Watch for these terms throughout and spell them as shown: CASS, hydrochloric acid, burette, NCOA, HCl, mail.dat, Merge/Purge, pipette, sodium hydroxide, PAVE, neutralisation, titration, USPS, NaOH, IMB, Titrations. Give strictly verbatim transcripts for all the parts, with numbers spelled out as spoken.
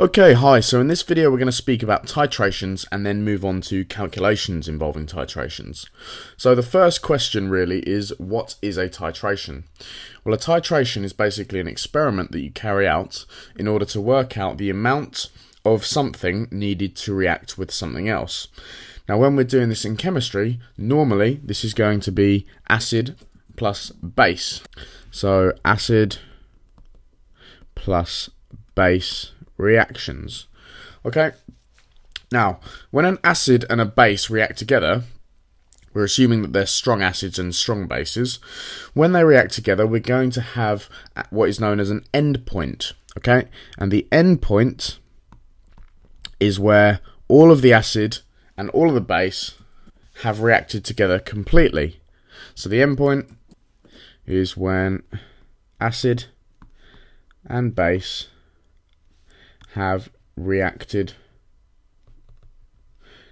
Okay, hi, so in this video we're going to speak about titrations and then move on to calculations involving titrations. So the first question really is, what is a titration? Well, a titration is basically an experiment that you carry out in order to work out the amount of something needed to react with something else. Now when we're doing this in chemistry, normally this is going to be acid plus base. So acid plus base reactions. Okay, now when an acid and a base react together, we're assuming that they're strong acids and strong bases. When they react together, we're going to have what is known as an end point. Okay, and the end point is where all of the acid and all of the base have reacted together completely. So the end point is when acid and base have reacted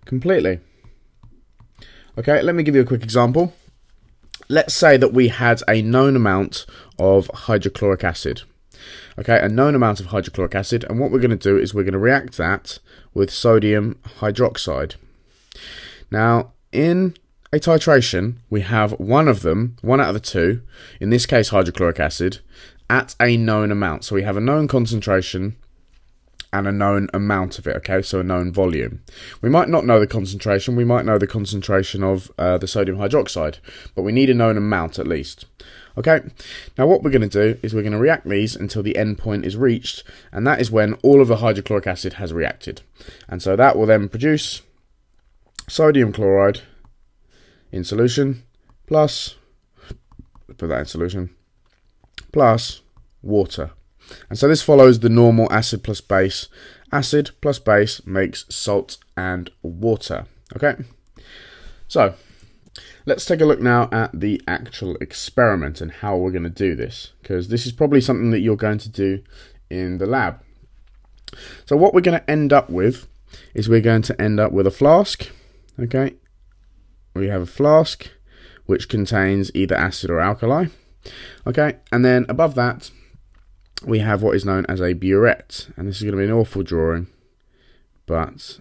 completely. Okay, let me give you a quick example. Let's say that we had a known amount of hydrochloric acid. Okay, a known amount of hydrochloric acid, and what we're going to do is we're going to react that with sodium hydroxide. Now, in a titration, we have one of them, one out of the two, in this case hydrochloric acid, at a known amount. So we have a known concentration and a known amount of it, okay, so a known volume. We might not know the concentration, we might know the concentration of uh, the sodium hydroxide, but we need a known amount at least. Okay, now what we're going to do is we're going to react these until the end point is reached, and that is when all of the hydrochloric acid has reacted. And so that will then produce sodium chloride in solution, plus, put that in solution, plus water. And so this follows the normal acid plus base. Acid plus base makes salt and water. Okay? So, let's take a look now at the actual experiment and how we're going to do this, because this is probably something that you're going to do in the lab. So what we're going to end up with is we're going to end up with a flask. Okay? We have a flask which contains either acid or alkali. Okay? And then above that, we have what is known as a burette, and this is going to be an awful drawing, but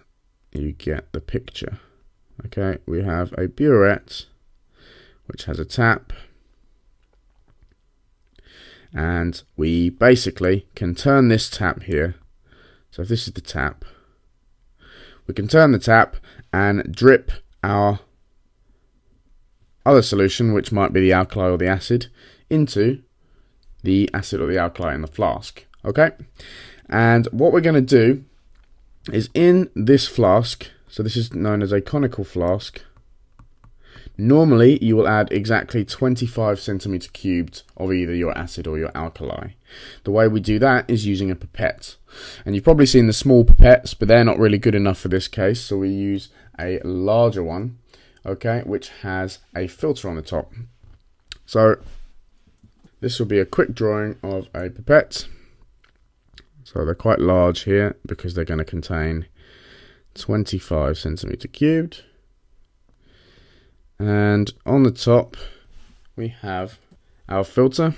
you get the picture. Okay, we have a burette which has a tap, and we basically can turn this tap here. So if this is the tap, we can turn the tap and drip our other solution, which might be the alkali or the acid, into the acid or the alkali in the flask. Okay, and what we're going to do is, in this flask, so this is known as a conical flask, normally you will add exactly twenty-five centimeter cubed of either your acid or your alkali. The way we do that is using a pipette, and you've probably seen the small pipettes, but they're not really good enough for this case, so we use a larger one, okay, which has a filter on the top. So this will be a quick drawing of a pipette. So they're quite large here because they're going to contain twenty-five centimeter cubed. And on the top we have our filter,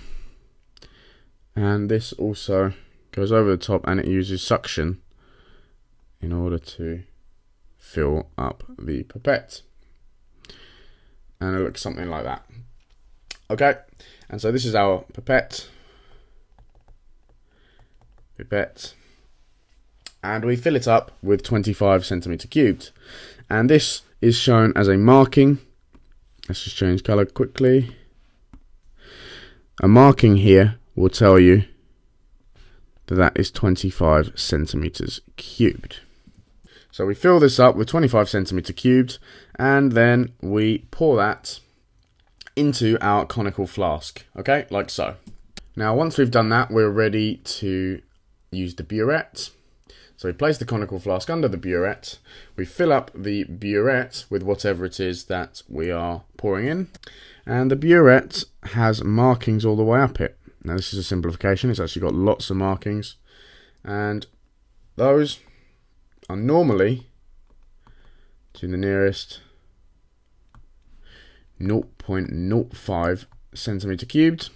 and this also goes over the top, and it uses suction in order to fill up the pipette. And it looks something like that. Okay, and so this is our pipette, pipette, and we fill it up with twenty-five centimeter cubed. And this is shown as a marking. Let's just change colour quickly. A marking here will tell you that that is twenty-five centimeters cubed. So we fill this up with twenty-five centimeter cubed, and then we pour that into our conical flask, okay, like so. Now once we've done that, we're ready to use the burette. So we place the conical flask under the burette, we fill up the burette with whatever it is that we are pouring in, and the burette has markings all the way up it. Now this is a simplification, it's actually got lots of markings, and those are normally to the nearest zero point zero five centimeter cubed,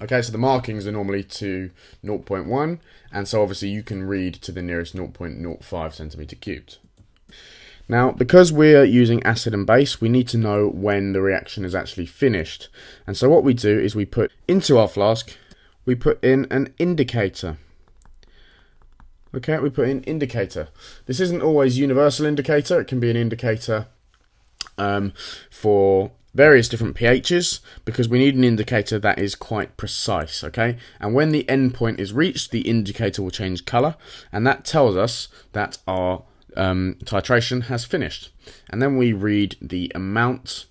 Okay, so the markings are normally to zero point one, and so obviously you can read to the nearest zero point zero five centimeter cubed. Now, because we're using acid and base, we need to know when the reaction is actually finished. And so what we do is we put into our flask, we put in an indicator. Okay, we put in indicator. This isn't always universal indicator. It can be an indicator um, for various different pHs, because we need an indicator that is quite precise, okay? And when the end point is reached, the indicator will change color, and that tells us that our um, titration has finished. And then we read the amount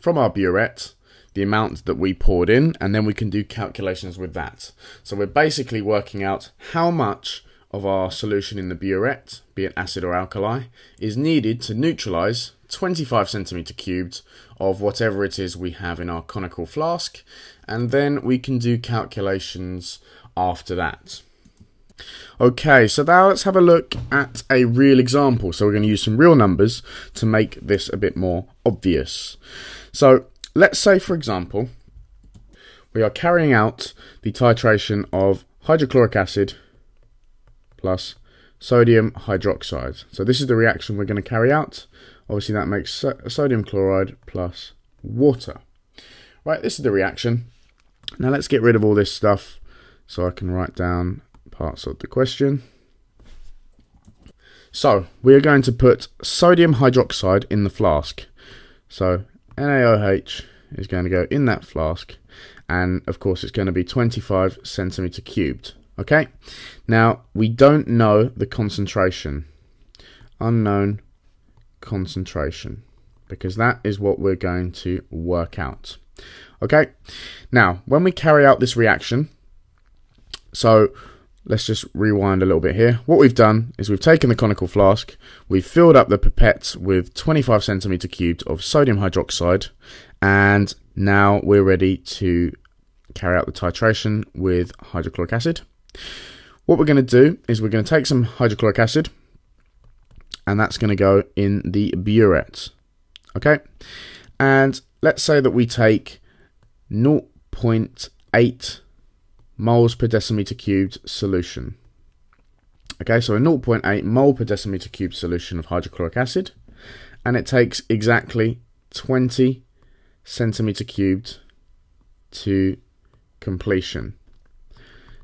from our burette, the amount that we poured in, and then we can do calculations with that. So we're basically working out how much of our solution in the burette, be it acid or alkali, is needed to neutralize twenty-five centimeter cubed of whatever it is we have in our conical flask, and then we can do calculations after that. Okay, so now let's have a look at a real example. So we're going to use some real numbers to make this a bit more obvious. So let's say, for example, we are carrying out the titration of hydrochloric acid plus sodium hydroxide. So this is the reaction we're going to carry out. Obviously that makes so sodium chloride plus water. Right, this is the reaction. Now let's get rid of all this stuff so I can write down parts of the question. So we are going to put sodium hydroxide in the flask. So NaOH is going to go in that flask, and of course it's going to be twenty-five centimeter cubed. Okay, now we don't know the concentration. Unknown concentration, because that is what we're going to work out. Okay, now when we carry out this reaction, so let's just rewind a little bit here. What we've done is we've taken the conical flask, we've filled up the pipette with twenty-five centimeter cubed of sodium hydroxide, and now we're ready to carry out the titration with hydrochloric acid. What we're going to do is we're going to take some hydrochloric acid, and that's going to go in the burette. Okay, and let's say that we take zero point eight moles per decimeter cubed solution. Okay, so a zero point eight mole per decimeter cubed solution of hydrochloric acid, and it takes exactly twenty centimeter cubed to completion.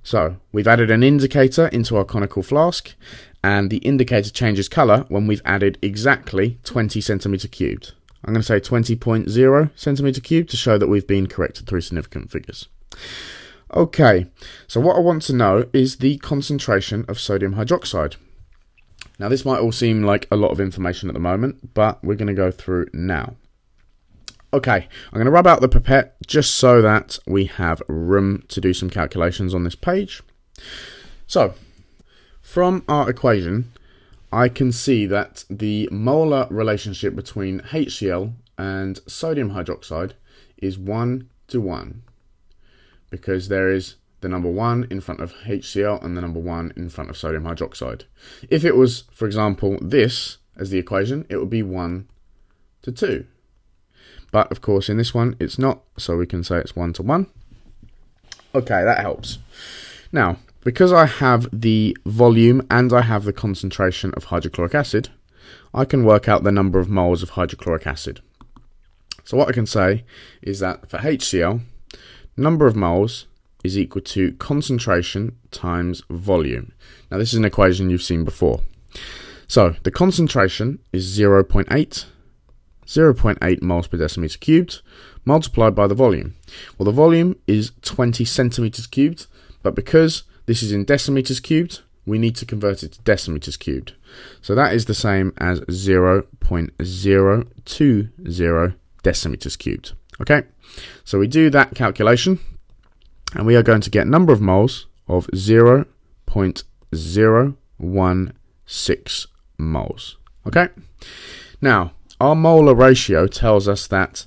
So we've added an indicator into our conical flask, and the indicator changes color when we've added exactly twenty centimeter cubed. I'm going to say twenty point zero centimeter cubed to show that we've been corrected through significant figures. Okay, so what I want to know is the concentration of sodium hydroxide. Now this might all seem like a lot of information at the moment, but we're going to go through now. Okay, I'm going to rub out the pipette just so that we have room to do some calculations on this page. So, from our equation, I can see that the molar relationship between HCl and sodium hydroxide is one to one, because there is the number one in front of HCl and the number one in front of sodium hydroxide. If it was, for example, this as the equation, it would be one to two. But of course in this one it's not, so we can say it's one to one. Okay, that helps. Now, because I have the volume and I have the concentration of hydrochloric acid, I can work out the number of moles of hydrochloric acid. So what I can say is that for HCl, number of moles is equal to concentration times volume. Now this is an equation you've seen before. So the concentration is zero point eight. zero point eight moles per decimeter cubed multiplied by the volume. Well, the volume is twenty centimeters cubed, but because this is in decimeters cubed, we need to convert it to decimeters cubed. So that is the same as zero point zero two zero decimeters cubed. Okay, so we do that calculation, and we are going to get number of moles of zero point zero one six moles. Okay, now our molar ratio tells us that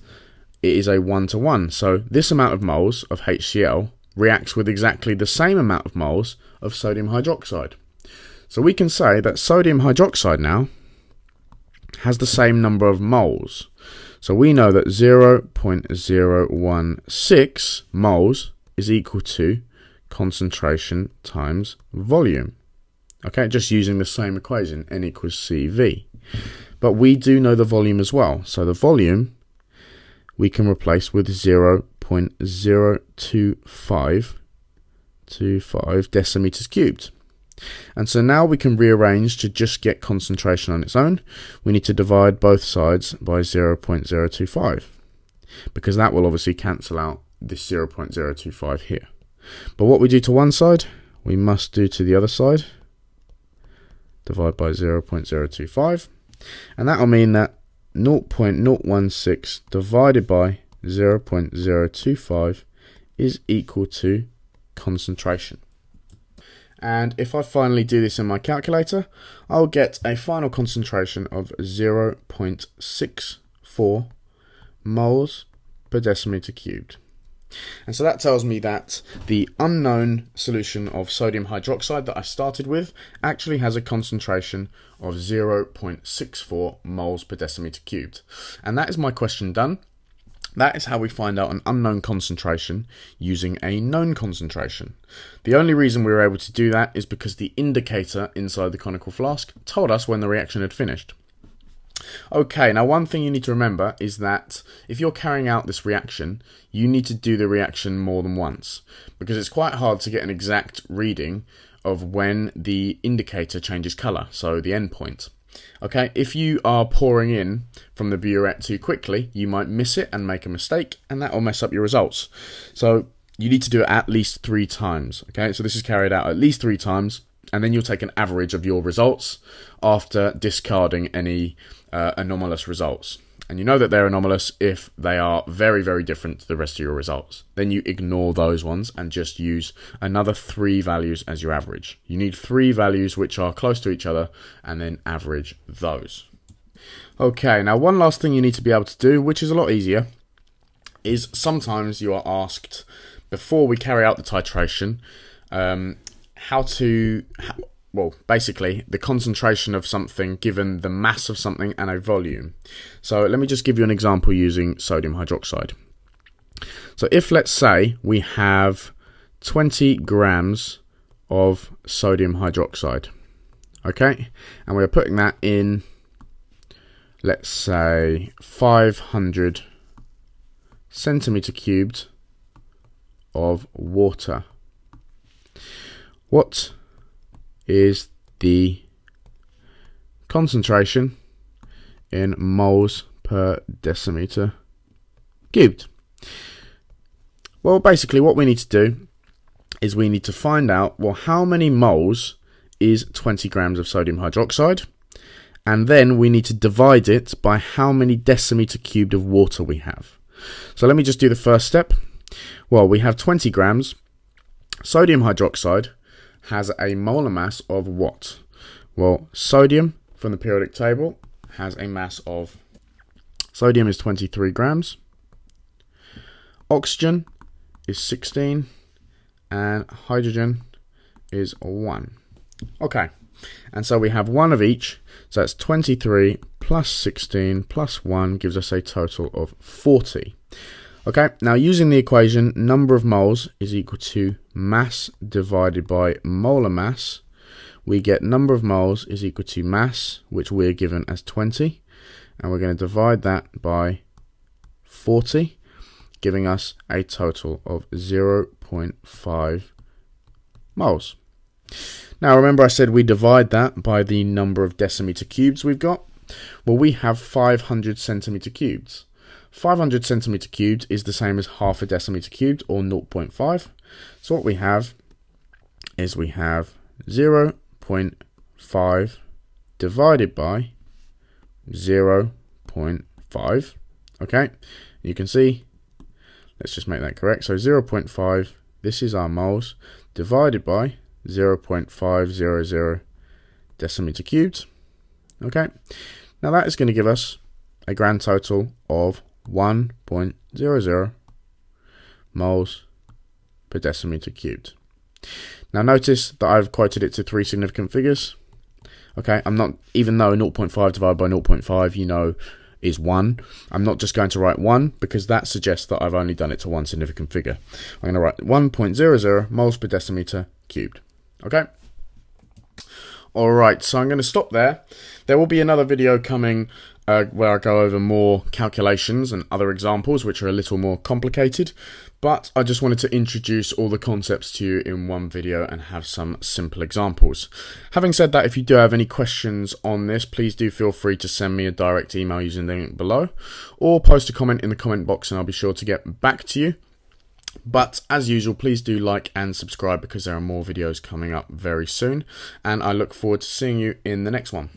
it is a one to one, so this amount of moles of HCl reacts with exactly the same amount of moles of sodium hydroxide. So we can say that sodium hydroxide now has the same number of moles. So we know that zero point zero one six moles is equal to concentration times volume. Okay, just using the same equation, N equals C V. But we do know the volume as well. So the volume we can replace with zero point zero two five decimeters cubed. And so now we can rearrange to just get concentration on its own. We need to divide both sides by zero point zero two five, because that will obviously cancel out this zero point zero two five here. But what we do to one side, we must do to the other side. Divide by zero point zero two five, and that will mean that zero point zero one six divided by zero point zero two five is equal to concentration. And if I finally do this in my calculator, I'll get a final concentration of zero point six four moles per decimeter cubed. And so that tells me that the unknown solution of sodium hydroxide that I started with actually has a concentration of zero point six four moles per decimeter cubed. And that is my question done. That is how we find out an unknown concentration using a known concentration. The only reason we were able to do that is because the indicator inside the conical flask told us when the reaction had finished. Okay, now one thing you need to remember is that if you're carrying out this reaction, you need to do the reaction more than once, because it's quite hard to get an exact reading of when the indicator changes colour, so the endpoint. Okay, if you are pouring in from the burette too quickly, you might miss it and make a mistake, and that will mess up your results. So you need to do it at least three times. Okay, so this is carried out at least three times, and then you'll take an average of your results after discarding any uh, anomalous results. And you know that they're anomalous if they are very, very different to the rest of your results. Then you ignore those ones and just use another three values as your average. You need three values which are close to each other and then average those. Okay, now one last thing you need to be able to do, which is a lot easier, is sometimes you are asked, before we carry out the titration, um, how to, well, basically the concentration of something given the mass of something and a volume. So let me just give you an example using sodium hydroxide. So if, let's say, we have twenty grams of sodium hydroxide, okay, and we're putting that in, let's say, five hundred centimeter cubed of water. What is the concentration in moles per decimeter cubed? Well, basically what we need to do is we need to find out, well, how many moles is twenty grams of sodium hydroxide, and then we need to divide it by how many decimeter cubed of water we have. So let me just do the first step. Well, we have twenty grams. Sodium hydroxide has a molar mass of what? Well, sodium from the periodic table has a mass of, sodium is twenty-three grams, oxygen is sixteen, and hydrogen is one. Okay, and so we have one of each, so that's twenty-three plus sixteen plus one gives us a total of forty. Okay, now using the equation, number of moles is equal to mass divided by molar mass, we get number of moles is equal to mass, which we're given as twenty, and we're going to divide that by forty, giving us a total of zero point five moles. Now remember I said we divide that by the number of decimeter cubes we've got. Well, we have five hundred centimeter cubes. five hundred centimeter cubed is the same as half a decimeter cubed, or zero point five. So what we have is we have zero point five divided by zero point five. Okay, you can see, let's just make that correct. So zero point five, this is our moles, divided by zero point five zero zero decimeter cubed. Okay, now that is going to give us a grand total of one point zero zero moles per decimeter cubed. Now notice that I've quoted it to three significant figures. Okay, I'm not, even though zero point five divided by zero point five, you know, is one. I'm not just going to write one because that suggests that I've only done it to one significant figure. I'm going to write one point zero zero moles per decimeter cubed. Okay? Alright, so I'm going to stop there. There will be another video coming uh, where I go over more calculations and other examples which are a little more complicated, but I just wanted to introduce all the concepts to you in one video and have some simple examples. Having said that, if you do have any questions on this, please do feel free to send me a direct email using the link below, or post a comment in the comment box and I'll be sure to get back to you. But as usual, please do like and subscribe because there are more videos coming up very soon, and I look forward to seeing you in the next one.